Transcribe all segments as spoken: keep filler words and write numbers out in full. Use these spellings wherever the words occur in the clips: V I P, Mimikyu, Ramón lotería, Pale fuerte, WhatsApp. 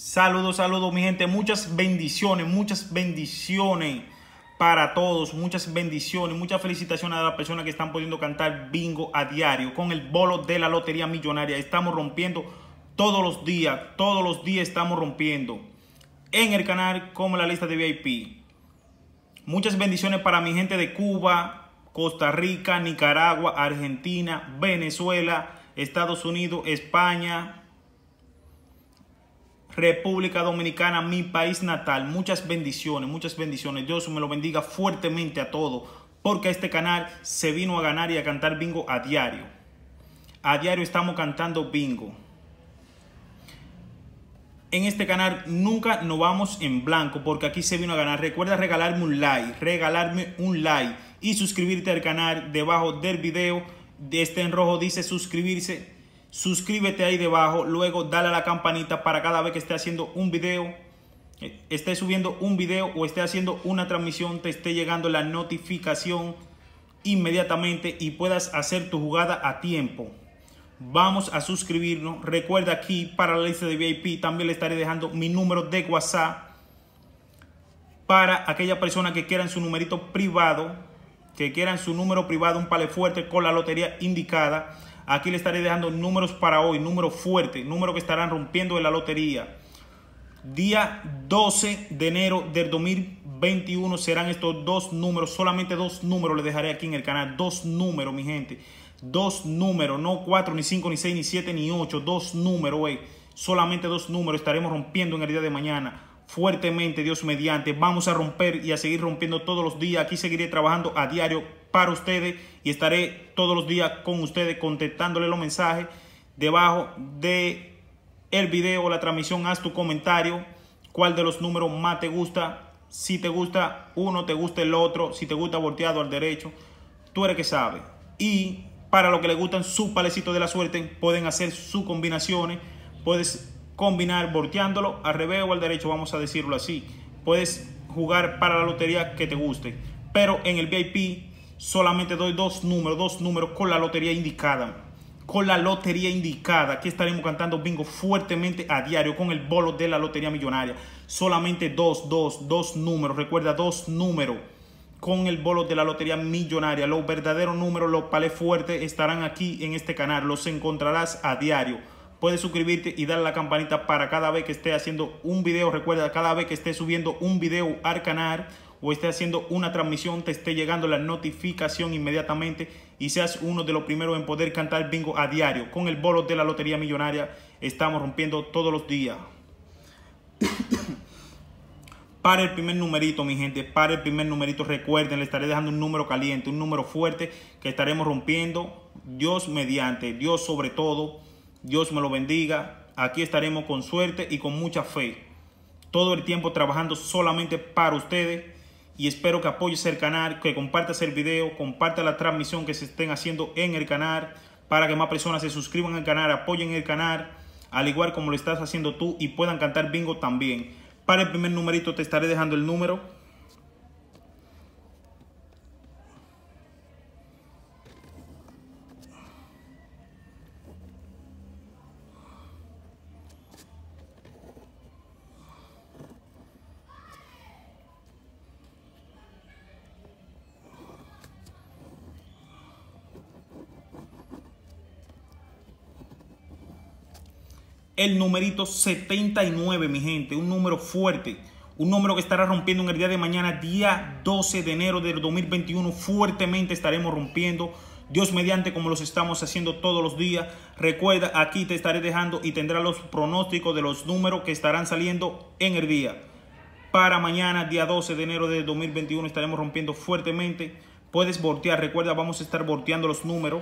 Saludos, saludos, mi gente. Muchas bendiciones, muchas bendiciones para todos. Muchas bendiciones, muchas felicitaciones a las personas que están pudiendo cantar bingo a diario con el bolo de la lotería millonaria. Estamos rompiendo todos los días, todos los días estamos rompiendo en el canal como en la lista de V I P. Muchas bendiciones para mi gente de Cuba, Costa Rica, Nicaragua, Argentina, Venezuela, Estados Unidos, España, República Dominicana, mi país natal. Muchas bendiciones, muchas bendiciones. Dios me lo bendiga fuertemente a todos, porque este canal se vino a ganar y a cantar bingo a diario. A diario estamos cantando bingo. En este canal nunca nos vamos en blanco, porque aquí se vino a ganar. Recuerda regalarme un like, regalarme un like y suscribirte al canal debajo del video. Este en rojo dice suscribirse. Suscríbete ahí debajo. Luego dale a la campanita para cada vez que esté haciendo un video, esté subiendo un video o esté haciendo una transmisión, te esté llegando la notificación inmediatamente y puedas hacer tu jugada a tiempo. Vamos a suscribirnos. Recuerda, aquí para la lista de V I P también le estaré dejando mi número de WhatsApp para aquella persona que quieran su numerito privado, que quieran su número privado, un palé fuerte con la lotería indicada. Aquí le estaré dejando números para hoy, números fuertes, números que estarán rompiendo en la lotería. Día doce de enero del dos mil veintiuno serán estos dos números, solamente dos números le dejaré aquí en el canal. Dos números, mi gente. Dos números, no cuatro, ni cinco, ni seis, ni siete, ni ocho. Dos números, wey. Solamente dos números estaremos rompiendo en el día de mañana. Fuertemente, Dios mediante. Vamos a romper y a seguir rompiendo todos los días. Aquí seguiré trabajando a diario para ustedes y estaré todos los días con ustedes contestándole los mensajes. Debajo de el video o la transmisión, haz tu comentario. ¿Cuál de los números más te gusta? Si te gusta uno, te gusta el otro. Si te gusta volteado al derecho, tú eres que sabe. Y para los que les gustan sus palecitos de la suerte, pueden hacer sus combinaciones. Puedes combinar volteándolo al revés o al derecho, vamos a decirlo así. Puedes jugar para la lotería que te guste, pero en el V I P solamente doy dos números, dos números con la lotería indicada, con la lotería indicada. Aquí estaremos cantando bingo fuertemente a diario con el bolo de la lotería millonaria. Solamente dos, dos, dos números. Recuerda, dos números con el bolo de la lotería millonaria. Los verdaderos números, los palés fuertes estarán aquí en este canal. Los encontrarás a diario. Puedes suscribirte y darle a la campanita para cada vez que esté haciendo un video. Recuerda, cada vez que esté subiendo un video al canal o esté haciendo una transmisión, te esté llegando la notificación inmediatamente y seas uno de los primeros en poder cantar bingo a diario. Con el bolo de la lotería millonaria estamos rompiendo todos los días. Para el primer numerito, mi gente, para el primer numerito, recuerden, le estaré dejando un número caliente, un número fuerte que estaremos rompiendo. Dios mediante, Dios sobre todo. Dios me lo bendiga. Aquí estaremos con suerte y con mucha fe, todo el tiempo trabajando solamente para ustedes. Y espero que apoyes el canal, que compartas el video, compartas la transmisión que se estén haciendo en el canal, para que más personas se suscriban al canal, apoyen el canal, al igual como lo estás haciendo tú, y puedan cantar bingo también. Para el primer numerito te estaré dejando el número. El numerito setenta y nueve, mi gente, un número fuerte, un número que estará rompiendo en el día de mañana, día doce de enero del dos mil veintiuno. Fuertemente estaremos rompiendo, Dios mediante, como los estamos haciendo todos los días. Recuerda, aquí te estaré dejando y tendrá los pronósticos de los números que estarán saliendo en el día. Para mañana, día doce de enero del dos mil veintiuno, estaremos rompiendo fuertemente. Puedes voltear, recuerda, vamos a estar volteando los números.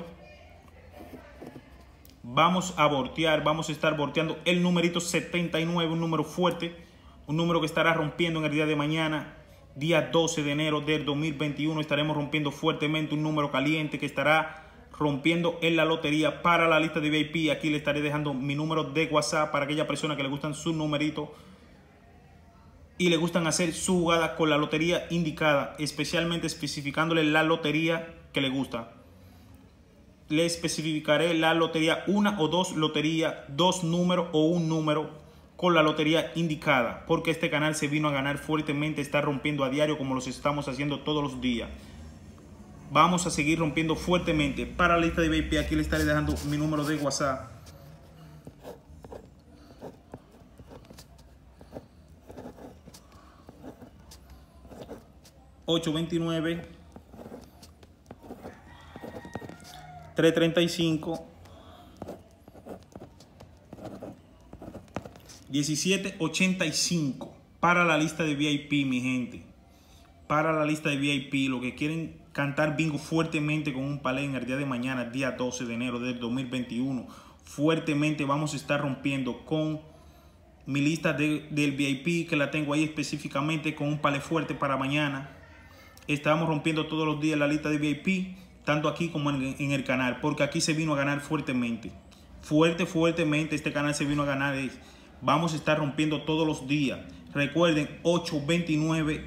Vamos a voltear, vamos a estar volteando el numerito setenta y nueve, un número fuerte, un número que estará rompiendo en el día de mañana, día doce de enero del dos mil veintiuno. Estaremos rompiendo fuertemente un número caliente que estará rompiendo en la lotería. Para la lista de V I P, aquí le estaré dejando mi número de WhatsApp para aquella persona que le gustan sus numeritos y le gustan hacer su jugada con la lotería indicada, especialmente especificándole la lotería que le gusta. Le especificaré la lotería, una o dos loterías, dos números o un número con la lotería indicada, porque este canal se vino a ganar fuertemente, está rompiendo a diario como los estamos haciendo todos los días. Vamos a seguir rompiendo fuertemente. Para la lista de V I P, aquí le estaré dejando mi número de WhatsApp. ocho dos nueve, tres tres cinco, uno siete ocho cinco. Para la lista de V I P, mi gente. Para la lista de V I P, lo que quieren cantar bingo fuertemente con un palé en el día de mañana, día doce de enero del dos mil veintiuno. Fuertemente vamos a estar rompiendo con mi lista de, del V I P, que la tengo ahí específicamente con un palé fuerte para mañana. Estamos rompiendo todos los días la lista de V I P, tanto aquí como en, en el canal, porque aquí se vino a ganar fuertemente. Fuerte, fuertemente este canal se vino a ganar. Es, vamos a estar rompiendo todos los días. Recuerden, ocho dos nueve,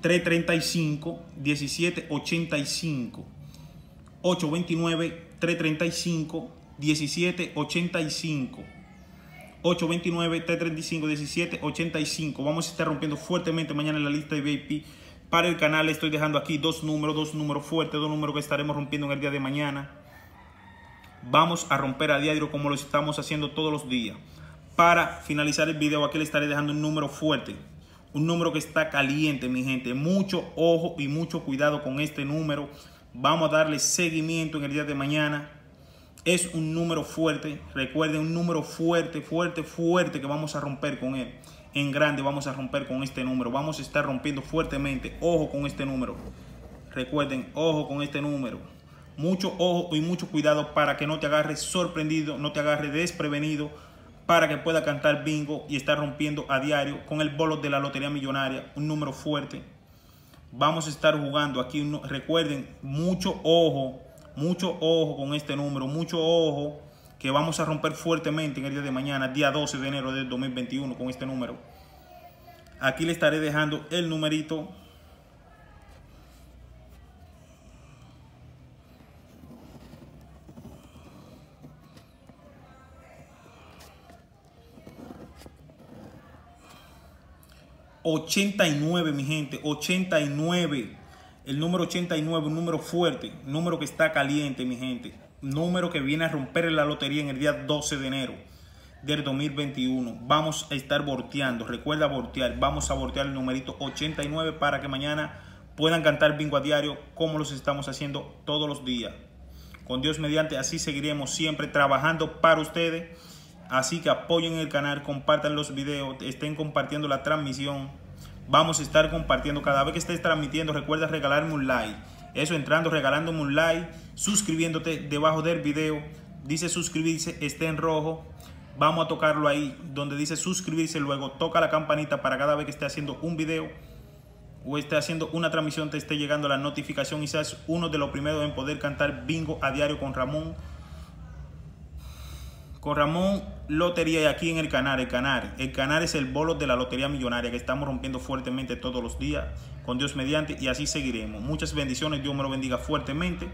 tres tres cinco, uno siete ocho cinco, ocho dos nueve, tres tres cinco, uno siete ocho cinco, ocho dos nueve, tres tres cinco, uno siete ocho cinco. Vamos a estar rompiendo fuertemente mañana en la lista de V I P. Para el canal estoy dejando aquí dos números, dos números fuertes, dos números que estaremos rompiendo en el día de mañana. Vamos a romper a diario como lo estamos haciendo todos los días. Para finalizar el video, aquí le estaré dejando un número fuerte. Un número que está caliente, mi gente. Mucho ojo y mucho cuidado con este número. Vamos a darle seguimiento en el día de mañana. Es un número fuerte. Recuerden, un número fuerte, fuerte, fuerte que vamos a romper con él. En grande vamos a romper con este número. Vamos a estar rompiendo fuertemente. Ojo con este número. Recuerden, ojo con este número. Mucho ojo y mucho cuidado para que no te agarres sorprendido, no te agarres desprevenido, para que pueda cantar bingo y estar rompiendo a diario con el bolo de la lotería millonaria, un número fuerte. Vamos a estar jugando aquí, recuerden, mucho ojo, mucho ojo con este número, mucho ojo, que vamos a romper fuertemente en el día de mañana, día doce de enero del dos mil veintiuno, con este número. Aquí le estaré dejando el numerito. ochenta y nueve, mi gente, ochenta y nueve, el número ochenta y nueve, un número fuerte, un número que está caliente, mi gente, un número que viene a romper la lotería en el día doce de enero del dos mil veintiuno. Vamos a estar volteando, recuerda voltear, vamos a voltear el numerito ochenta y nueve para que mañana puedan cantar bingo a diario como los estamos haciendo todos los días. Con Dios mediante, así seguiremos siempre trabajando para ustedes. Así que apoyen el canal, compartan los videos, estén compartiendo la transmisión. Vamos a estar compartiendo cada vez que estés transmitiendo. Recuerda regalarme un like. Eso, entrando, regalándome un like, suscribiéndote debajo del video. Dice suscribirse, está en rojo. Vamos a tocarlo ahí, donde dice suscribirse. Luego toca la campanita para cada vez que esté haciendo un video o esté haciendo una transmisión, te esté llegando la notificación y seas uno de los primeros en poder cantar bingo a diario con Ramón. Con Ramón Lotería, y aquí en el canal, el canal, el canal es el bolo de la lotería millonaria que estamos rompiendo fuertemente todos los días, con Dios mediante, y así seguiremos. Muchas bendiciones, Dios me lo bendiga fuertemente.